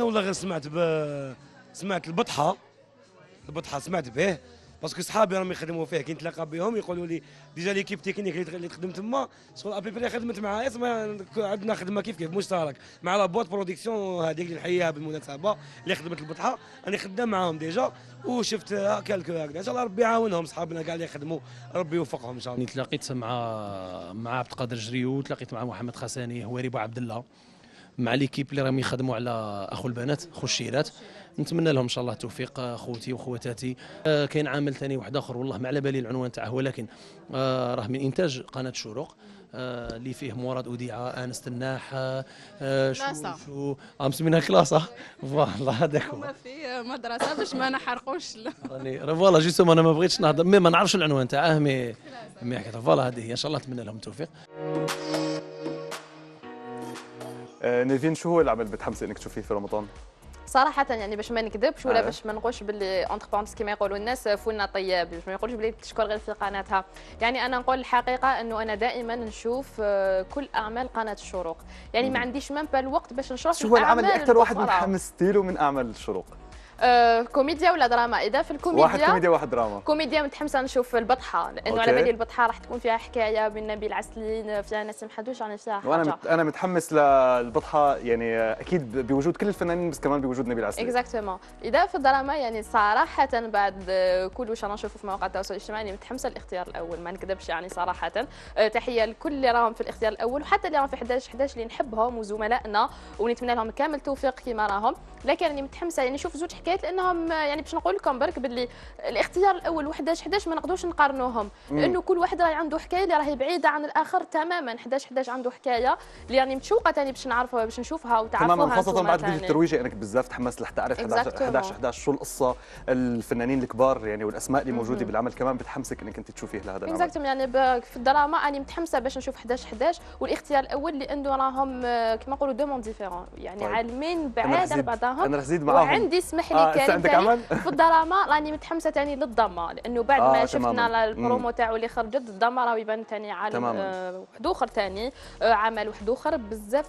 انا والله غير سمعت سمعت البطحه سمعت به باسكو صحابي راهم يخدموا فيه، كي نتلاقى بهم يقولوا لي ديجا ليكيب تكنيك اللي تخدم تما شغل ابيبري خدمت مع اسما، عندنا خدمه كيف كيف مشترك مع لا بوات برودكسيون هذيك اللي نحييها بالمناسبه اللي خدمت البطحه، انا خدام معاهم ديجا وشفت كالكو هكذا. ان شاء الله ربي يعاونهم صحابنا كاع اللي يخدموا ربي يوفقهم ان شاء الله. تلاقيت مع عبد القادر جريو، تلاقيت مع محمد خساني، هواري بوعبد الله، مع ليكيب اللي راهم يخدموا على اخو البنات اخو الشيرات، نتمنى لهم ان شاء الله التوفيق خوتي وخواتاتي. كاين عامل ثاني واحد اخر والله ما على بالي العنوان تاعه، ولكن راه من انتاج قناه الشروق اللي فيه مراد اوديعه، انس تناح، شو مسمينها كلاسه والله هذاك هو في مدرسه باش ما نحرقوش راني والله جيتهم انا ما بغيتش نهضر ما نعرفش العنوان تاعه مي هكذا فوالا هذه هي. ان شاء الله نتمنى لهم التوفيق. نيفين شو هو العمل اللي بتحمسي انك تشوفيه في رمضان؟ صراحة يعني باش ما نكذبش ولا باش ما نقولش باللي اونتر بونس كما يقولوا الناس فولنا طياب، باش ما يقولش باللي تشكر غير في قناتها، يعني انا نقول الحقيقة انه انا دائما نشوف كل اعمال قناة الشروق، يعني ما عنديش مام با الوقت باش نشوف. شو هو العمل اكثر واحد متحمستي له من اعمال الشروق؟ كوميديا ولا دراما؟ اذا في الكوميديا واحد كوميديا واحد دراما. كوميديا متحمسه نشوف البطحه لانه على بالي البطحه راح تكون فيها حكايه بين نبيل عسلين، فيها ناس محدوش عن فيها حاجه، وانا متحمس للبطحه يعني اكيد بوجود كل الفنانين بس كمان بوجود نبيل عسلين. اكزاكتومون. اذا في الدراما يعني صراحه بعد كل واش نشوفه في مواقع التواصل الاجتماعي متحمسه الاختيار الاول ما نكذبش، يعني صراحه تحيه لكل اللي راهم في الاختيار الاول وحتى اللي راهم في 11 اللي نحبهم وزملائنا ونتمنى لهم كامل التوفيق كما راهم، لكن يعني متحمسه يعني نشوف زوج حكايات لانهم يعني باش نقول لكم برك باللي الاختيار الاول و11 ما نقدروش نقارنوهم لانه كل واحد راهي عنده حكايه اللي راهي بعيده عن الاخر تماما. 11 عنده حكايه اللي يعني متشوقه ثاني باش نعرفها باش نشوفها وتعرفوها تماما، خاصه بعد فيديو الترويج انك بزاف تحمست لحتى تعرف 11 شو القصه، الفنانين الكبار يعني والاسماء اللي موجوده بالعمل كمان بتحمسك انك انت تشوفيه لهذا العمل. اكزاكتوم. يعني في الدراما اني متحمسه باش نشوف 11 والاختيار الاول لانه راهم كما نقولوا دو مون ديفيرون يعني عالمين بعاد عن بعضهم. انا رزيد معاهم وعندي اسمح لي في الدراما راني متحمسه ثاني للضمه لانه بعد ما شفنا البرومو تاعو اللي خرجت الضمه راه يبان ثاني عالم واحد اخر ثاني عمل واحد اخر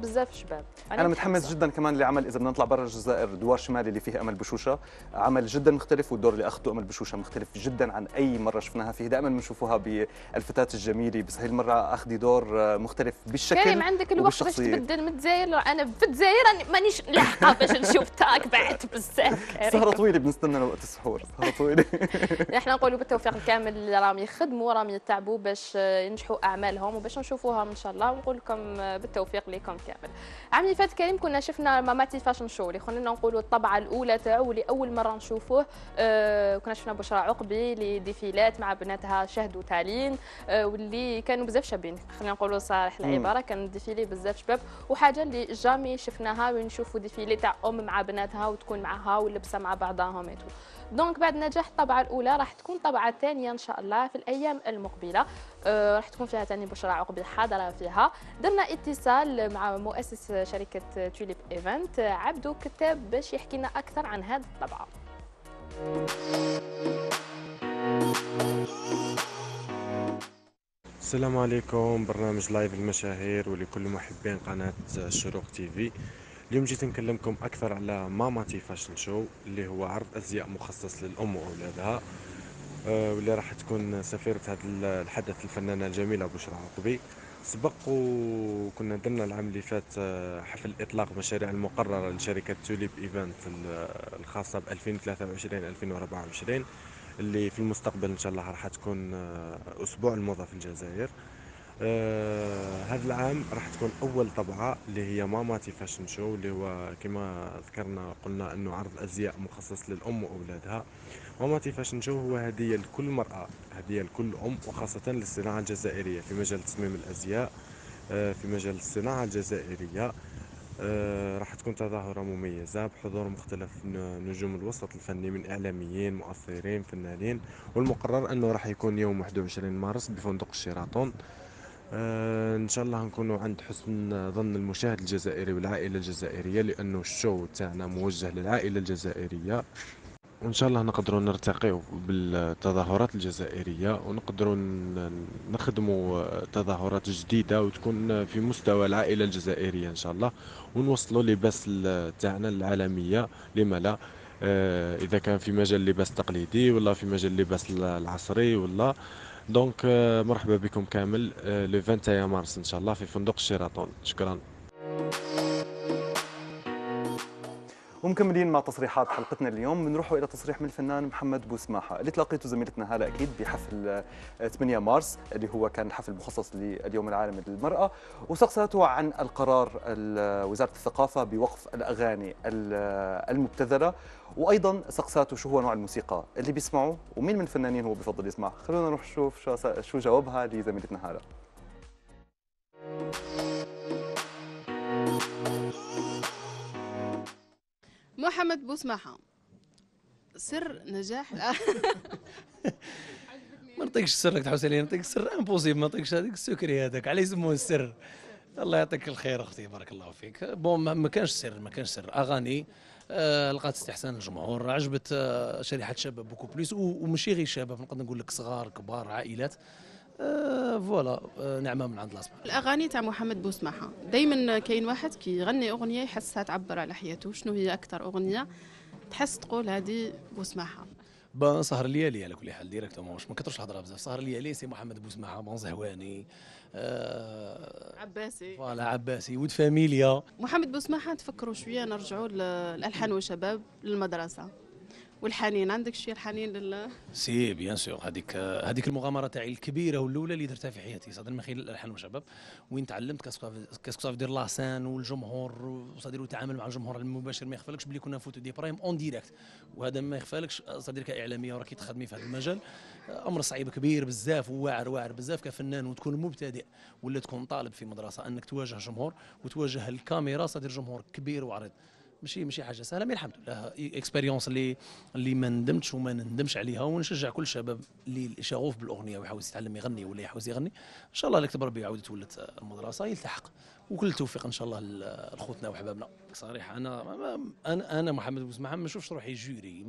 بزاف شباب. انا متحمس جدا كمان لعمل اذا بدنا نطلع برا الجزائر دوار شمالي اللي فيه امل بشوشه، عمل جدا مختلف والدور اللي اخذته امل بشوشه مختلف جدا عن اي مره شفناها فيه، دائما بنشوفوها بالفتاه الجميله بس هي المره اخذي دور مختلف بالشكل. كريم عندك الوقت باش تبدل من الجزائر؟ انا في الجزائر مانيش لاحقه باش نشوف تاك بعد بزاف سهرة طويلة بنستنى وقت السحور، سهرة طويلة. نحن نقولوا بالتوفيق الكامل اللي راهم يخدموا راهم يتعبوا باش ينجحوا اعمالهم وباش نشوفوهم ان شاء الله، ونقول لكم بالتوفيق لكم كامل. عام اللي فات كريم كنا شفنا ماماتي فاشن شو اللي خلينا نقولوا الطبعه الاولى تاعو اللي اول مره نشوفوه، كنا شفنا بشرى عقبي اللي ديفيلات مع بناتها شهد وتالين، واللي كانوا بزاف شابين خلينا نقولوا صالح العباره، كان ديفيلي بزاف شباب وحاجه اللي جامي شفناها، ونشوفوا ديفيلي تاع ام مع بناتها وتكون معها واللبسه مع بعضهم ايتو. دونك بعد نجاح الطبعه الاولى راح تكون طبعه ثانيه ان شاء الله في الايام المقبله، راح تكون فيها ثاني بشرى عقبي حاضره فيها. درنا اتصال مع مؤسس شركه توليب ايفنت عبدو كتاب باش يحكي لنا اكثر عن هذه الطبعه. السلام عليكم، برنامج لايف المشاهير ولكل محبين قناه الشروق تي في. اليوم جيت نكلمكم اكثر على ماماتي فاشن شو اللي هو عرض ازياء مخصص للام واولادها، واللي راح تكون سفيره هذا الحدث الفنانه الجميله بشرى عقبي. سبق وكنا درنا العام اللي فات حفل اطلاق مشاريع المقرره لشركه توليب ايفنت الخاصه ب 2023-2024 اللي في المستقبل ان شاء الله راح تكون اسبوع الموضه في الجزائر. هذا العام راح تكون اول طبعه اللي هي ماماتي فاشن شو اللي هو كما ذكرنا قلنا انه عرض ازياء مخصص للام واولادها. ماماتي فاشن شو هو هديه لكل مراه، هديه لكل ام، وخاصه للصناعه الجزائريه في مجال تصميم الازياء، في مجال الصناعه الجزائريه. راح تكون تظاهره مميزه بحضور مختلف نجوم الوسط الفني من اعلاميين مؤثرين فنانين، والمقرر انه راح يكون يوم 21 مارس بفندق الشيراتون. ان شاء الله نكونوا عند حسن ظن المشاهد الجزائري والعائله الجزائريه لانه الشو تاعنا موجه للعائله الجزائريه. وان شاء الله نقدروا نرتقيو بالتظاهرات الجزائريه ونقدروا نخدموا تظاهرات جديده وتكون في مستوى العائله الجزائريه ان شاء الله، ونوصلوا لباس تاعنا العالميه، لما لا؟ اذا كان في مجال اللباس التقليدي ولا في مجال اللباس العصري ولا دونك. مرحبا بكم كامل لو 21 مارس ان شاء الله في فندق شيراتون. شكرا. ومكملين مع تصريحات حلقتنا اليوم، بنروحوا الى تصريح من الفنان محمد بوسماحه اللي تلاقيته زميلتنا هاله اكيد بحفل 8 مارس اللي هو كان حفل مخصص لليوم العالمي للمراه، واستفسرته عن القرار وزاره الثقافه بوقف الاغاني المبتذله، وايضا استفسرته شو هو نوع الموسيقى اللي بيسمعه ومين من الفنانين هو بفضل يسمعه. خلونا نروح نشوف شو جاوبها لزميلتنا هاله. محمد بوسماحه، سر نجاح ما نعطيكش السر لك حسين، نعطيك السر امبوسيبل، ما نعطيكش هذاك السكري هذاك على يسموه السر. الله يعطيك الخير اختي بارك الله فيك. بون ما كانش سر اغاني لقات استحسان الجمهور، عجبت شريحه شباب بوكو بليس، وماشي غير شباب، نقدر نقول لك صغار كبار عائلات. فوالا نعمه من عند الله سبحانه. الاغاني تاع محمد بوسماحه دائما كاين واحد كيغني اغنيه يحسها تعبر على حياته. شنو هي اكثر اغنيه تحس تقول هذه بوسماحه؟ بان سهر الليالي على كل حال ديريكتومون، واش ما كثرش الهضره بزاف. سهر الليالي سي محمد بوسماحه، بون زهواني عباسي، فوالا عباسي ود فاميليا. محمد بوسماحه تفكروا شويه، نرجعوا للالحان والشباب للمدرسه والحنين. عندك شي الحنين لله؟ سي بيان سور، هذيك المغامره تاعي الكبيره والاولى اللي درتها في حياتي صدر من خلال الالحان والشباب، وين تعلمت كاسكو دير لاسان والجمهور وصدير وتعامل مع الجمهور المباشر. ما يخفالكش بلي كنا فوتو دي برايم اون ديريكت، وهذا ما يخفالكش صدير كاعلاميه وراكي تخدمي في هذا المجال، امر صعيب كبير بزاف وواعر بزاف كفنان، وتكون مبتدئ ولا تكون طالب في مدرسه انك تواجه جمهور وتواجه الكاميرا صدير جمهور كبير وعريض، ماشي حاجه سهله. مي الحمد لله اكسبيريونس اللي ما ندمتش وما نندمش عليها، ونشجع كل الشباب اللي شغوف بالاغنيه ويحاول يتعلم يغني ولا يحاول يغني. ان شاء الله اللي كتب ربي يعاود تولد المدرسه يلتحق، وكل التوفيق ان شاء الله لخوتنا وحبابنا. صريح انا محمد بوسماحه ما نشوفش روحي جوري،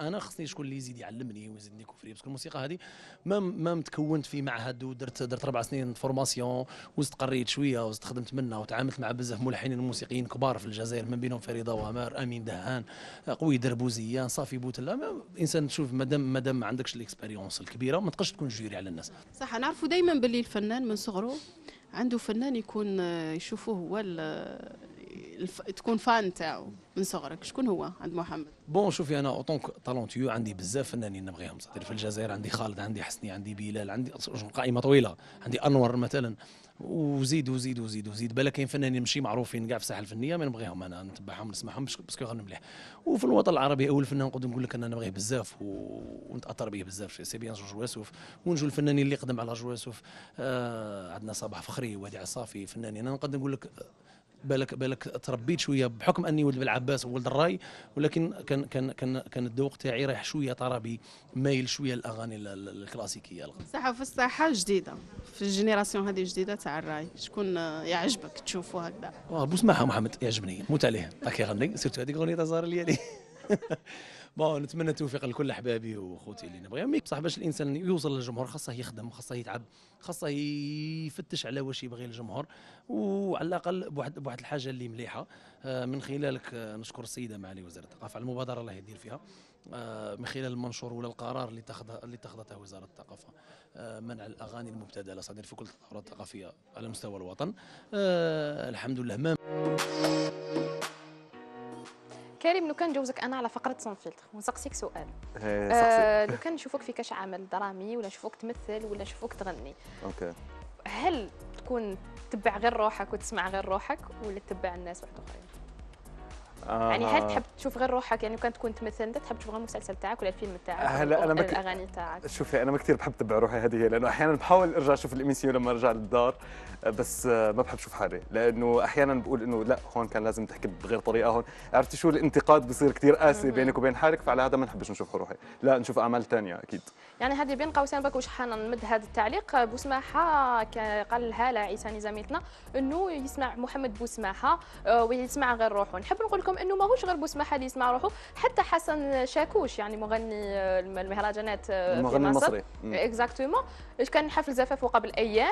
انا خصني شكون اللي يزيد يعلمني ويزيدني كوفري، باسكو الموسيقى هذه ما متكونت في معهد، ودرت 4 سنين فورماسيون، وزدت قريت شويه وزدت خدمت منها وتعاملت مع بزاف ملحنين موسيقيين كبار في الجزائر، من بينهم فريده وعمار، امين دهان، قوي دربوزيان، صافي بوتلا. انسان تشوف مادام ما عندكش الاكسبيريونس الكبيره ما تقدرش تكون جوري على الناس. صح، نعرفوا دائما باللي الفنان من صغره عنده فنان يكون يشوفوه هو تكون فان تاعو من صغرك. شكون هو عند محمد؟ بون شوفي انا اونطونك طالونتيو عندي بزاف فنانين نبغيهم صدير في الجزائر، عندي خالد، عندي حسني، عندي بلال، عندي قائمه طويله، عندي انور مثلا، وزيد وزيد وزيد وزيد. بالك كاين فنانين ماشي معروفين كاع في الساحه الفنيه، ما نبغيهم انا نتبعهم نسمعهم باسكو غنم مليح. وفي الوطن العربي اول فنان نقدر نقول لك انا نبغيه بزاف ونتاثر به بزاف، سي بيان جورج واسوف، ونجو الفنانين اللي قدم على جورج واسوف، عندنا صباح فخري، وادي عصافي، فنانين انا نقدر نقول لك. بالك تربيت شويه بحكم اني ولد بالعباس وولد الراي، ولكن كان الذوق تاعي رايح شويه طربي، مايل شويه للاغاني الكلاسيكيه. صح، في الساحه جديده في الجينيراسيون هذه الجديده تاع الراي، شكون يعجبك تشوفه هكذا؟ بوسماحه محمد يعجبني، موت عليه، راك يغني سيرتو هذيك اغنيه تاع زهر الليالي. بون نتمنى التوفيق لكل احبابي وخوتي اللي نبغيهم. بصح باش الانسان يوصل للجمهور خاصه يخدم، خاصه يتعب، خاصه يفتش على واش يبغي الجمهور، وعلى الاقل بواحد الحاجه اللي مليحه. من خلالك نشكر السيده معالي وزير الثقافه على المبادره الله يدير فيها، من خلال المنشور ولا القرار اللي اتخذته وزاره الثقافه، منع الاغاني المبتذله صادر في كل التظاهرات الثقافيه على مستوى الوطن. الحمد لله. ما كريم، لو كان جوزك انا على فقره سون فلتر ونسقسيك سؤال، لو كان نشوفك في كاش عمل درامي ولا نشوفك تمثل ولا نشوفك تغني، اوكي، هل تكون تتبع غير روحك وتسمع غير روحك ولا تتبع الناس واحد اخرين؟ يعني هل تحب تشوف غير روحك؟ يعني لو كان تكون تمثل انت تحب تشوف غير المسلسل تاعك ولا الفيلم تاعك ولا الاغاني تاعك؟ شوفي انا ما كثير بحب تبع روحي، هذه هي، لانه احيانا بحاول ارجع اشوف الاميسيون لما ارجع للدار، بس ما بحب اشوف حالي، لانه احيانا بقول انه لا هون كان لازم تحكي بغير طريقه، هون عرفتي شو الانتقاد بصير كثير قاسي بينك وبين حالك، فعلى هذا ما نحبش نشوف روحي، لا نشوف اعمال ثانيه اكيد. يعني هذه بين قوسين برك، واش حنا نمد هذا التعليق بوسماحه قال هاله عيساني زميلتنا انه يسمع محمد بوسماحه ويسمع غير روحه. نحب نقول لكم رغم انه ماهوش غير بوسماحه يسمع روحه، حتى حسن شاكوش يعني مغني المهرجانات في مصر اكزاكتومون كان حفل زفافه قبل ايام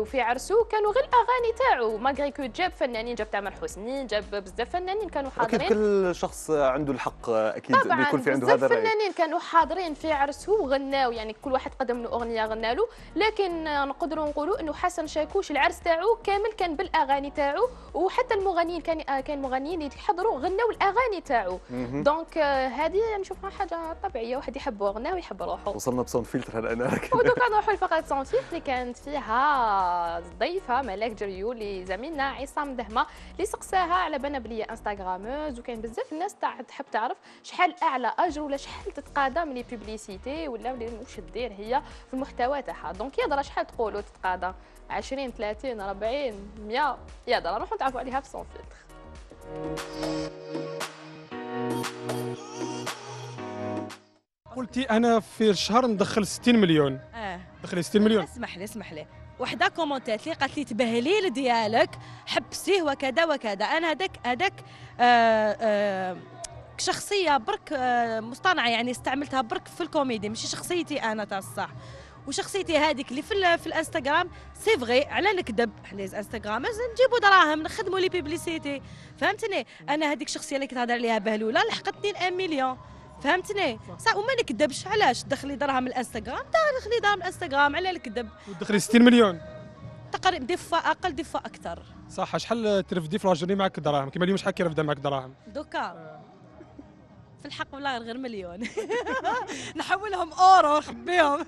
وفي عرسه كانوا غير الاغاني تاعو ماغري كو جاب فنانين، جاب تامر حسني، جاب بزاف فنانين كانوا حاضرين. اكيد كل شخص عنده الحق اكيد بيكون في عنده هذا الراي. الفنانين كانوا حاضرين في عرسه وغناو، يعني كل واحد قدم له اغنيه غنالو، لكن نقدروا نقولوا انه حسن شاكوش العرس تاعو كامل كان بالاغاني تاعو، وحتى المغنيين كان مغنيين اللي حضروا غناو الاغاني تاعو. دونك هذه نشوفها حاجه طبيعيه، واحد يحب غناه ويحب روحه. وصلنا بصون فلتر هالان ودوكا نروحوا لفقره صون فلتر اللي كانت فيها ضيفه ملاك جريو اللي زميلنا عصام دهمه اللي سقساها على بالنا بلي انستغراموز، وكاين بزاف الناس تحب تعرف شحال اعلى اجر ولا شحال تتقاضى من لي بوبليسيتي ولا واش دير هي في المحتوى تاعها. دونك يضرا شحال تقولوا تتقاضى 20 30 40 100 يضرا، نروحوا نتعرفوا عليها في صون فلتر. قلتي انا في الشهر ندخل 60 مليون. دخلي 60 مليون. اسمح لي وحده كومونتات لي قالت لي تبهليل ديالك حبسيه وكذا وكذا. انا هذاك شخصيه برك مصطنعه، يعني استعملتها برك في الكوميدي، ماشي شخصيتي انا تاع الصح. وشخصيتي هذيك اللي في الانستغرام سي فغي على نكذب، حنا الانستغرامرز نجيبوا دراهم نخدموا لي بيبليسيتي، فهمتني؟ انا هذيك الشخصيه اللي كنت هضر عليها بهلوله لحقتني 1 مليون، فهمتني؟ وما نكذبش. علاش دخلي دراهم الانستغرام؟ دخلي دراهم الانستغرام على الكذب ودخلي 60 مليون تقريبا، دفا اقل دفا اكثر. صح. شحال ترفدي في لاجورني معك دراهم كيما اليوم؟ شحال كيرفد معك دراهم دوكا؟ في الحق والله غير مليون نحولهم اورو ونخبيهم.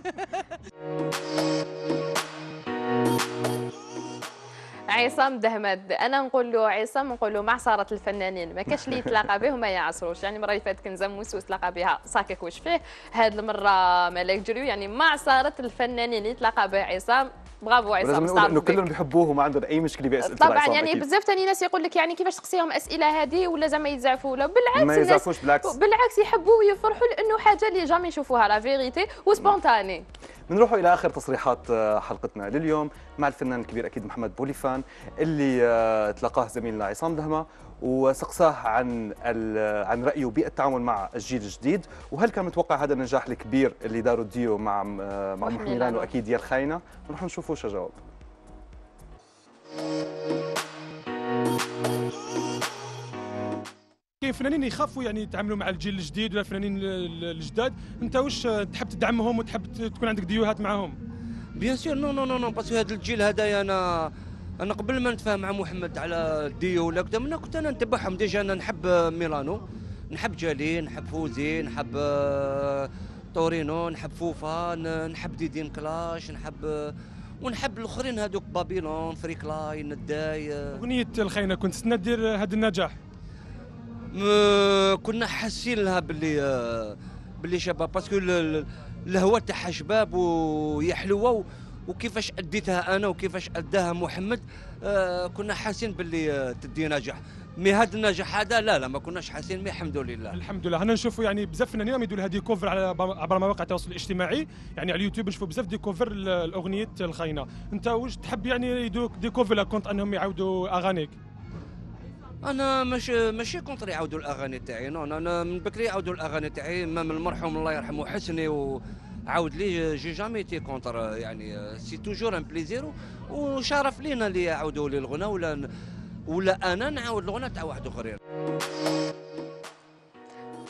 عصام دهمد، انا نقول له عصام، نقول له معصره الفنانين، ما كاش اللي يتلاقى به وما يعصروش. يعني المره اللي فاتت كنزموس تلاقى بها ساكك وش فيه، هذه المره مالك جريو، يعني معصره الفنانين يتلاقى به عصام. برافو عصام، صار كلهم بيحبوه وما عندهم اي مشكله باسئله. طبعا يعني بزاف ثاني ناس يقول لك يعني كيفاش تقسيهم اسئله هذه ولا زعما يتزعفوا ولا بالعكس، ما يزعفوش بالعكس، بالعكس يحبوه ويفرحوا لانه حاجه اللي جامي يشوفوها لا فيغيتي وسبونتاني. بنروحوا الى اخر تصريحات حلقتنا لليوم مع الفنان الكبير اكيد محمد بوليفان اللي تلقاه زميلنا عصام دهمه وسقساه عن رايه بالتعامل مع الجيل الجديد، وهل كان متوقع هذا النجاح الكبير اللي داروا ديو مع محمد لانو واكيد يا الخاينه. نروح نشوفوا واش جاوب. كاين فنانين يخافوا يعني يتعاملوا مع الجيل الجديد ولا الفنانين الجداد، انت واش تحب تدعمهم وتحب تكون عندك ديوهات معهم؟ بيان سور نو باسكو هذا الجيل هذايا انا قبل ما نتفاهم مع محمد على ديو ولا كذا انا كنت نتبعهم ديجا. انا نحب ميلانو، نحب جالي، نحب فوزي، نحب تورينو، نحب فوفا، نحب ديدين كلاش، ونحب الاخرين هذوك بابيلون، فري كلاين، الداي. اغنيه الخاينه كنت تسنى دير هذا النجاح؟ كنا حاسين لها باللي شباب باسكو الهوى تاعها شباب وهي حلوه، وكيفاش اديتها انا وكيفاش اداها محمد كنا حاسين باللي تدي نجاح. مي هذا النجاح هذا لا ما كناش حاسين. مي الحمد لله الحمد لله. هنا نشوفوا يعني بزاف فنانين راهم يديروا هذه كوفر عبر مواقع التواصل الاجتماعي، يعني على اليوتيوب نشوفوا بزاف دي كوفر الاغنيه الخاينه. انت واش تحب يعني يديروا دي كوفر كونت انهم يعاودوا اغانيك؟ انا ماشي كونتر يعاودوا الاغاني تاعي، انا من بكري يعاودوا الاغاني تاعي. امام المرحوم الله يرحمه حسني وعاود لي جي جامي تي كونتر، يعني سي توجور ان بليزير وشرف لينا اللي يعاودوا لي الغنى ولا انا نعاود الغنى تاع واحد اخرين.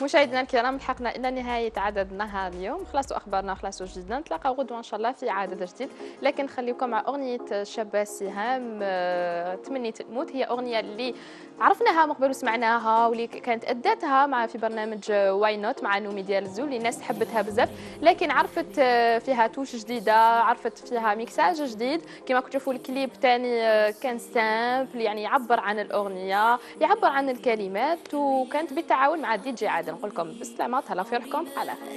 مشاهدينا الكرام، لحقنا الى نهايه عددنا هذا اليوم، خلصوا اخبارنا وخلصوا جديدنا. نتلاقاو غدوه ان شاء الله في عدد جديد، لكن خليكم مع اغنيه شابه سهام تمني تموت. هي اغنيه اللي عرفناها من قبل وسمعناها واللي كانت اداتها مع في برنامج واي نوت مع نومي ديال الزول اللي الناس حبتها بزاف، لكن عرفت فيها توش جديده، عرفت فيها ميكساج جديد. كما كنتوا تشوفوا الكليب ثاني كان سامبل، يعني يعبر عن الاغنيه، يعبر عن الكلمات، وكانت بالتعاون مع دي جي عادل. نقول لكم بالسلامه، تهلاو في روحكم، على خير.